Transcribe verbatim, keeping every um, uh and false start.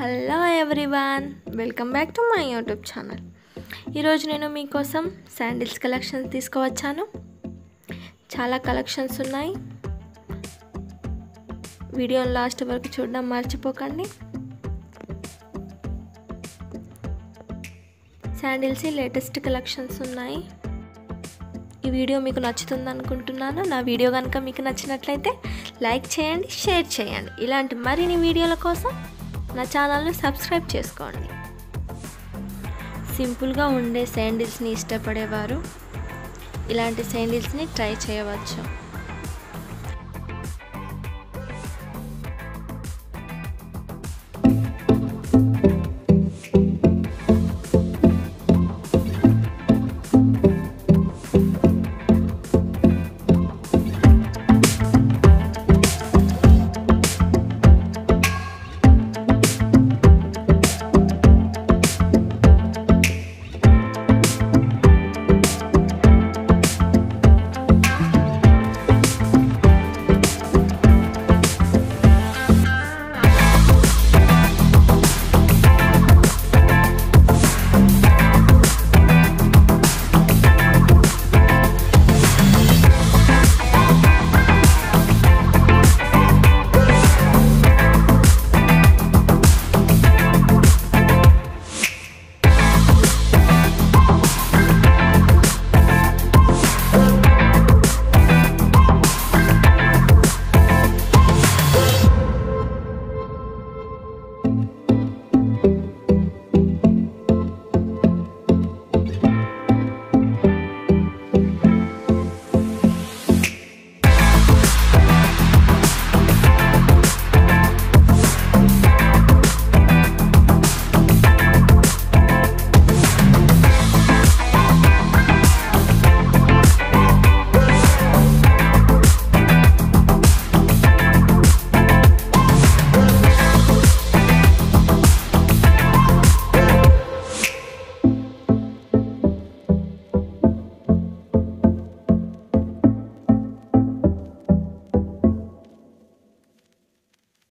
Hello everyone, welcome back to my YouTube channel. ఈరోజు నేను మీకోసం శాండిల్స్ కలెక్షన్స్ తీసుకువచ్చాను. చాలా కలెక్షన్స్ ఉన్నాయి. వీడియోని లాస్ట్ వరకు చూడడం మర్చిపోకండి. శాండిల్స్ లేటెస్ట్ కలెక్షన్స్ ఉన్నాయి. ఈ వీడియో మీకు నచ్చుతుంది అనుకుంటున్నాను. నా వీడియో కనుక మీకు నచ్చినట్లయితే లైక్ చేయండి, షేర్ చేయండి. ఇలాంటి మరిన్ని వీడియోల కోసం నా ఛానల్ను సబ్స్క్రైబ్ చేసుకోండి. సింపుల్గా ఉండే శాండిల్స్ని ఇష్టపడేవారు ఇలాంటి శాండిల్స్ని ట్రై చేయవచ్చు.